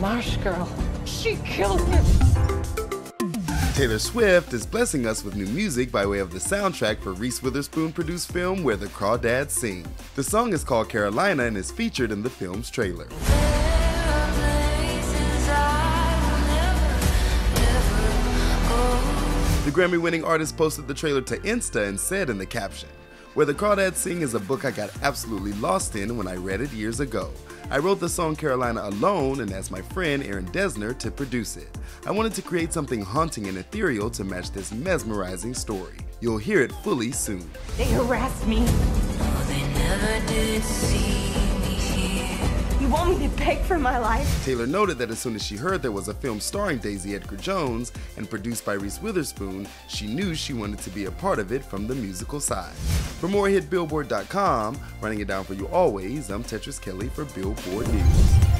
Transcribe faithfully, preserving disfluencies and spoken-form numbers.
Marsh Girl. She killed it. Taylor Swift is blessing us with new music by way of the soundtrack for Reese Witherspoon-produced film Where the Crawdads Sing. The song is called Carolina and is featured in the film's trailer. The Grammy-winning artist posted the trailer to Insta and said in the caption, "Where the Crawdads Sing is a book I got absolutely lost in when I read it years ago. I wrote the song Carolina alone and asked my friend Aaron Desner to produce it. I wanted to create something haunting and ethereal to match this mesmerizing story. You'll hear it fully soon." They harassed me. Oh, they never did see me here. You want me to beg for my life? Taylor noted that as soon as she heard there was a film starring Daisy Edgar Jones and produced by Reese Witherspoon, she knew she wanted to be a part of it from the musical side. For more, hit Billboard dot com. Running it down for you always, I'm Tetris Kelly for Billboard News.